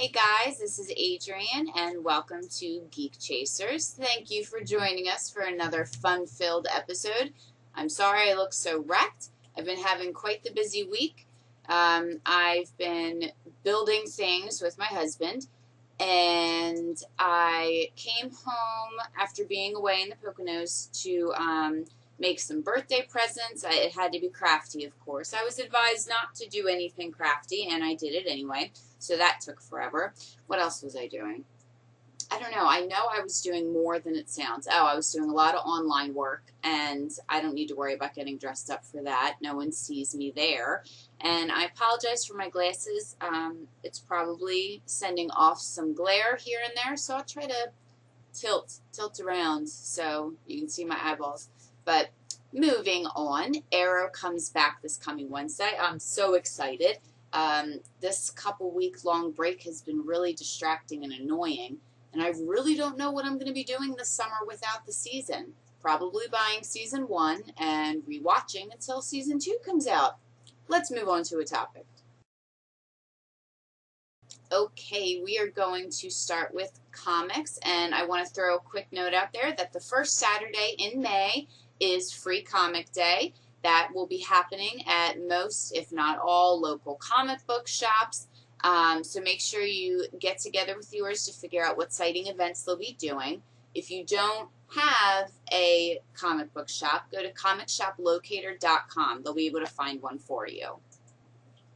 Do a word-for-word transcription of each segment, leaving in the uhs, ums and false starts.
Hey guys, this is Adrienne and welcome to Geek Chasers. Thank you for joining us for another fun-filled episode. I'm sorry I look so wrecked. I've been having quite the busy week. Um, I've been building things with my husband and I came home after being away in the Poconos to um, make some birthday presents. I, it had to be crafty, of course. I was advised not to do anything crafty, and I did it anyway, so that took forever. What else was I doing? I don't know. I know I was doing more than it sounds. Oh, I was doing a lot of online work, and I don't need to worry about getting dressed up for that. No one sees me there. And I apologize for my glasses. Um, it's probably sending off some glare here and there, so I'll try to tilt, tilt around so you can see my eyeballs. But moving on, Arrow comes back this coming Wednesday. I'm so excited. Um, this couple week long break has been really distracting and annoying, and I really don't know what I'm going to be doing this summer without the season. Probably buying season one and rewatching until season two comes out. Let's move on to a topic. Okay, we are going to start with comics, and I want to throw a quick note out there that the first Saturday in May is Free Comic Day. That will be happening at most, if not all, local comic book shops. Um, so make sure you get together with yours to figure out what sighting events they'll be doing. If you don't have a comic book shop, go to comic shop locator dot com. They'll be able to find one for you.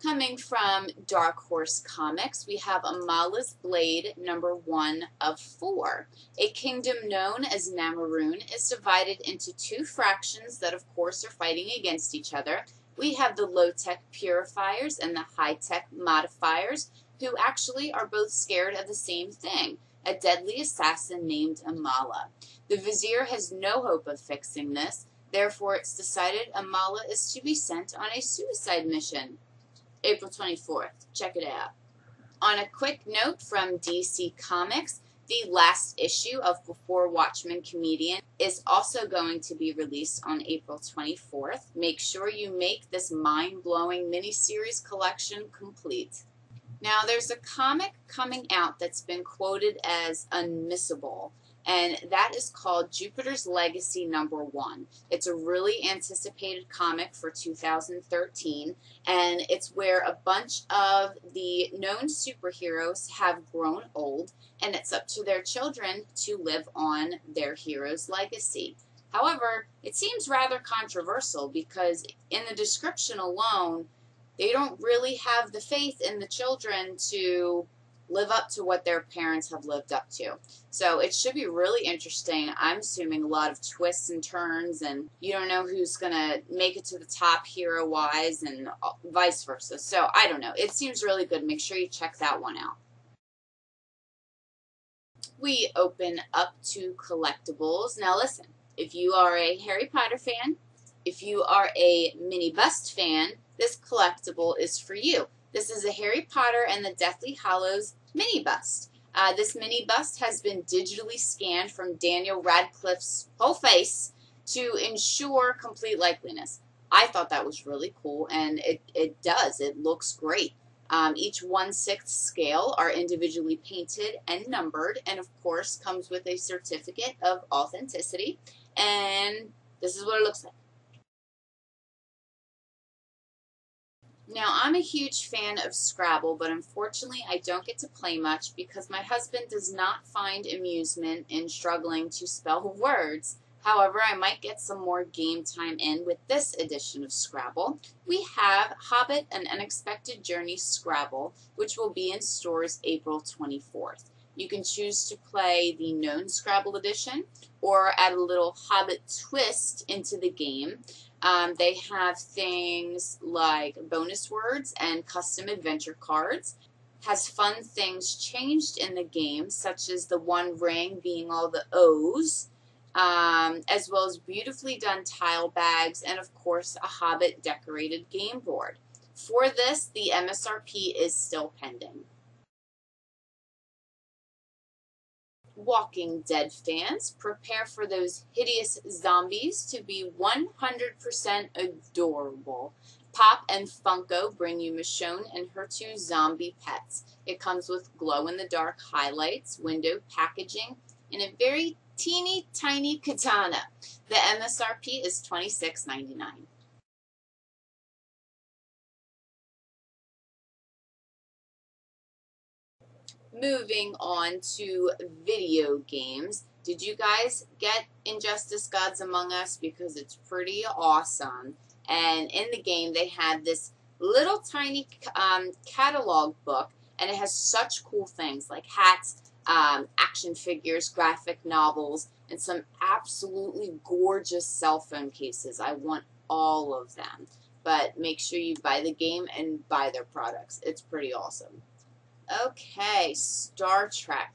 Coming from Dark Horse Comics, we have Amala's Blade number one of four. A kingdom known as Namaroon is divided into two fractions that of course are fighting against each other. We have the low-tech purifiers and the high-tech modifiers, who actually are both scared of the same thing, a deadly assassin named Amala. The Vizier has no hope of fixing this, therefore it's decided Amala is to be sent on a suicide mission. April twenty-fourth. Check it out. On a quick note from D C Comics, the last issue of Before Watchmen Comedian is also going to be released on April twenty-fourth. Make sure you make this mind-blowing miniseries collection complete. Now, there's a comic coming out that's been quoted as unmissable, and that is called Jupiter's Legacy number one. It's a really anticipated comic for two thousand thirteen, and it's where a bunch of the known superheroes have grown old, and it's up to their children to live on their hero's legacy. However, it seems rather controversial because in the description alone, they don't really have the faith in the children to live up to what their parents have lived up to. So it should be really interesting. I'm assuming a lot of twists and turns, and you don't know who's going to make it to the top hero-wise and vice versa. So I don't know. It seems really good. Make sure you check that one out. We open up to collectibles. Now listen, if you are a Harry Potter fan, if you are a mini bust fan, this collectible is for you. This is a Harry Potter and the Deathly Hallows mini bust. Uh, this mini bust has been digitally scanned from Daniel Radcliffe's whole face to ensure complete likeliness. I thought that was really cool, and it, it does. It looks great. Um, each one-sixth scale are individually painted and numbered, and of course comes with a certificate of authenticity. And this is what it looks like. Now, I'm a huge fan of Scrabble, but unfortunately I don't get to play much because my husband does not find amusement in struggling to spell words. However, I might get some more game time in with this edition of Scrabble. We have Hobbit: An Unexpected Journey Scrabble, which will be in stores April twenty-fourth. You can choose to play the known Scrabble edition or add a little Hobbit twist into the game. Um, they have things like bonus words and custom adventure cards. Has fun things changed in the game, such as the one ring being all the O's, um, as well as beautifully done tile bags and, of course, a Hobbit decorated game board. For this, the M S R P is still pending. Walking Dead fans, prepare for those hideous zombies to be one hundred percent adorable. Pop and Funko bring you Michonne and her two zombie pets. It comes with glow-in-the-dark highlights, window packaging, and a very teeny tiny katana. The M S R P is twenty-six ninety-nine. Moving on to video games. Did you guys get Injustice Gods Among Us? Because it's pretty awesome. And in the game, they had this little tiny um, catalog book, and it has such cool things like hats, um, action figures, graphic novels, and some absolutely gorgeous cell phone cases. I want all of them. But make sure you buy the game and buy their products. It's pretty awesome. Okay, Star Trek.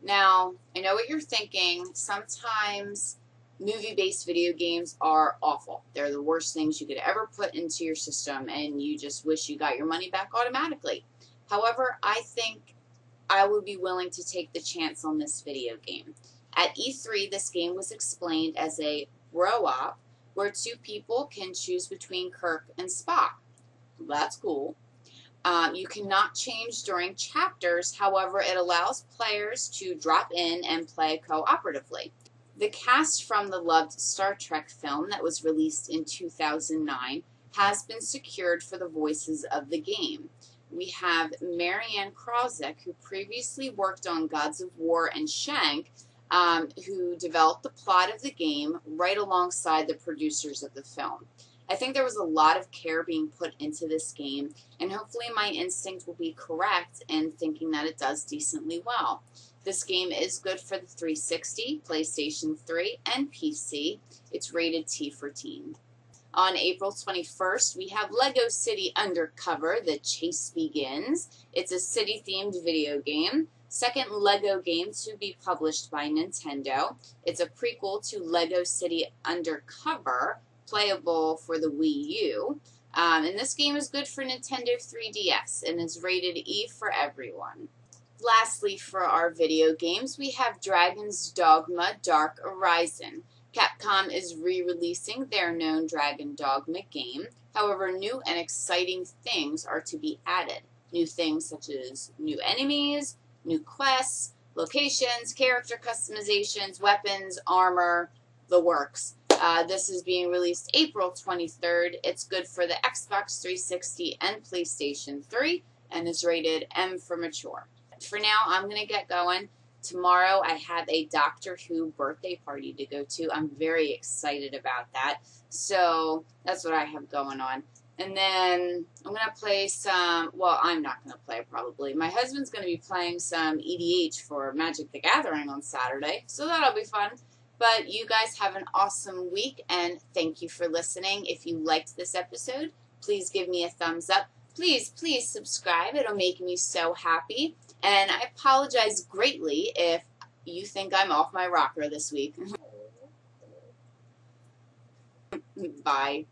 Now, I know what you're thinking. Sometimes movie-based video games are awful. They're the worst things you could ever put into your system, and you just wish you got your money back automatically. However, I think I would be willing to take the chance on this video game. At E three, this game was explained as a bro-op where two people can choose between Kirk and Spock. That's cool. Um, you cannot change during chapters. However, it allows players to drop in and play cooperatively. The cast from the loved Star Trek film that was released in two thousand nine has been secured for the voices of the game. We have Marianne Krazek, who previously worked on Gods of War and Shank, um, who developed the plot of the game right alongside the producers of the film. I think there was a lot of care being put into this game, and hopefully my instinct will be correct in thinking that it does decently well. This game is good for the three sixty, PlayStation three, and P C. It's rated T for teen. On April twenty-first, we have LEGO City Undercover: The Chase Begins. It's a city-themed video game, second LEGO game to be published by Nintendo. It's a prequel to LEGO City Undercover, playable for the Wii U. Um, and this game is good for Nintendo three D S and is rated E for everyone. Lastly, for our video games, we have Dragon's Dogma Dark Arisen. Capcom is re-releasing their known Dragon Dogma game. However, new and exciting things are to be added. New things such as new enemies, new quests, locations, character customizations, weapons, armor, the works. Uh, this is being released April twenty-third. It's good for the Xbox three sixty and PlayStation three and is rated M for mature. For now, I'm going to get going. Tomorrow, I have a Doctor Who birthday party to go to. I'm very excited about that. So that's what I have going on. And then I'm going to play some, well, I'm not going to play probably. My husband's going to be playing some E D H for Magic the Gathering on Saturday. So that'll be fun. But you guys have an awesome week, and thank you for listening. If you liked this episode, please give me a thumbs up. Please, please subscribe. It'll make me so happy. And I apologize greatly if you think I'm off my rocker this week. Bye.